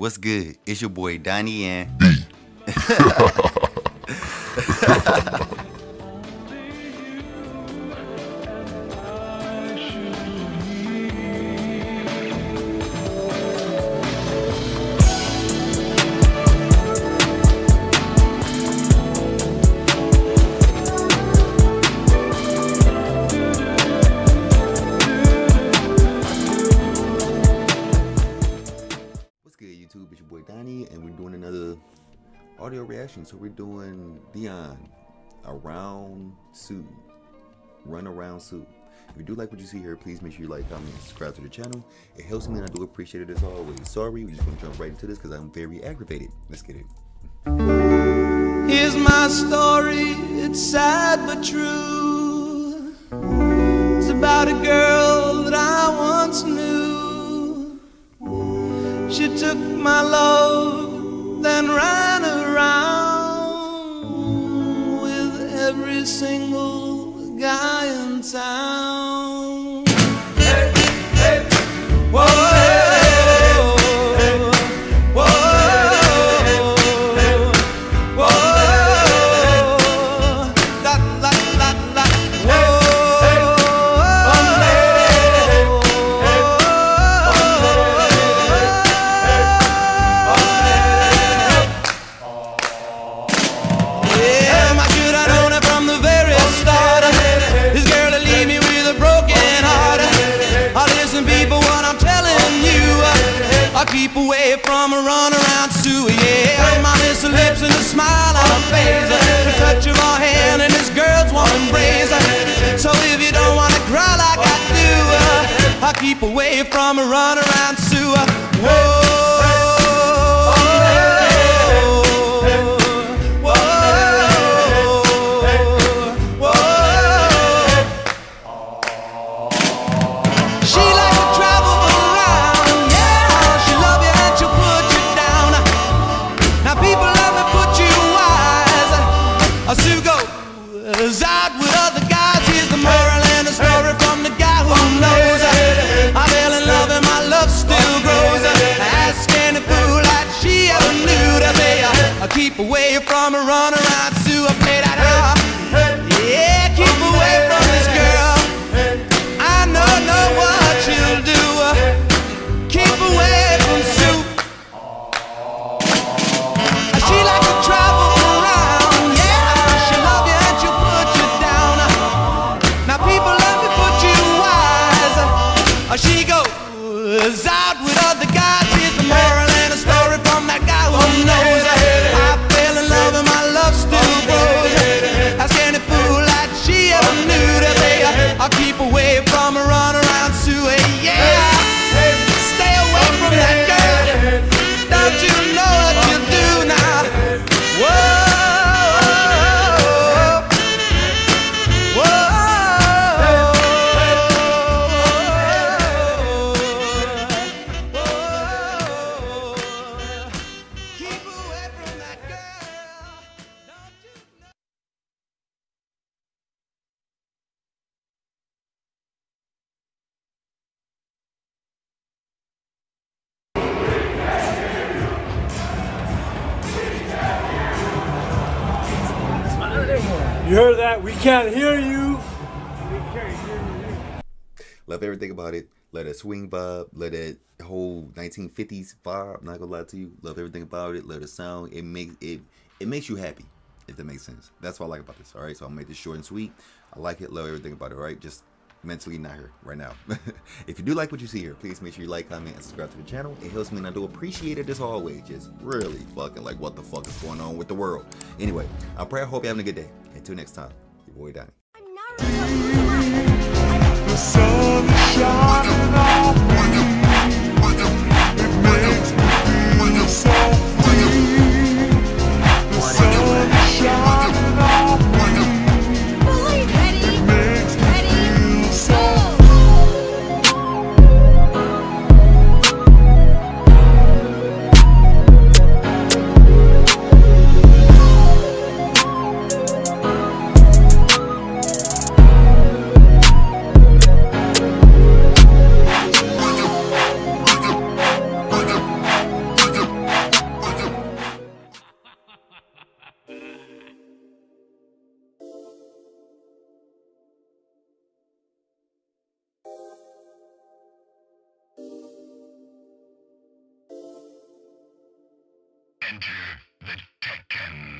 What's good? It's your boy Donnie and YouTube, it's your boy Donnie, and we're doing another audio reaction. So we're doing Dion, Around Sue, Runaround Sue. If you do like what you see here, please make sure you like, comment, and subscribe to the channel. It helps me, and I do appreciate it as always. Sorry, we're just gonna jump right into this because I'm very aggravated. Let's get it. Here's my story. It's sad but true. It's about a girl that I once knew. She took my love, then ran around with every single guy in town. Hey, hey, whoa, hey, whoa, hey, whoa, la, la, la, la, whoa. Keep away from a runaround Sue, yeah. I might miss the lips and the smile on her face, the touch of her hand and this girl's warm embrace. So if you don't want to cry like I do, I keep away from a runaround Sue. Whoa. Sue goes out with other guys. Here's the moral and the story from the guy who knows. I fell in love and my love still grows. Ask any fool like she ever knew to be. I keep away from a runaround Sue. I play that hard. Yeah, keep away from this girl. I know what she'll do. Keep away from Sue. She likes to travel. She goes out with other guys. Here's the moral and a story from that guy who knows. I fell in love and my love still grows. Ask any fool like she ever knew to be. I'll keep away from a runaround Sue. Yeah, stay away from that girl. Don't you know what you do now? Whoa. You heard that? We can't hear you. Love everything about it. Love that swing vibe. Love that whole 1950s vibe. I'm not gonna lie to you. Love everything about it. Love the sound. It makes you happy, if that makes sense. That's what I like about this. All right, so I'll make this short and sweet. I like it. Love everything about it. All right, just mentally not here right now. If you do like what you see here, please make sure you like, comment, and subscribe to the channel. It helps me, and I do appreciate it as always. Just really fucking like, what the fuck is going on with the world? Anyway, I pray, I hope you're having a good day. Until next time, your boy Donnie. The sun is shining on me. It makes me feel so free. The sun is shining on me. Enter the Phucktenten.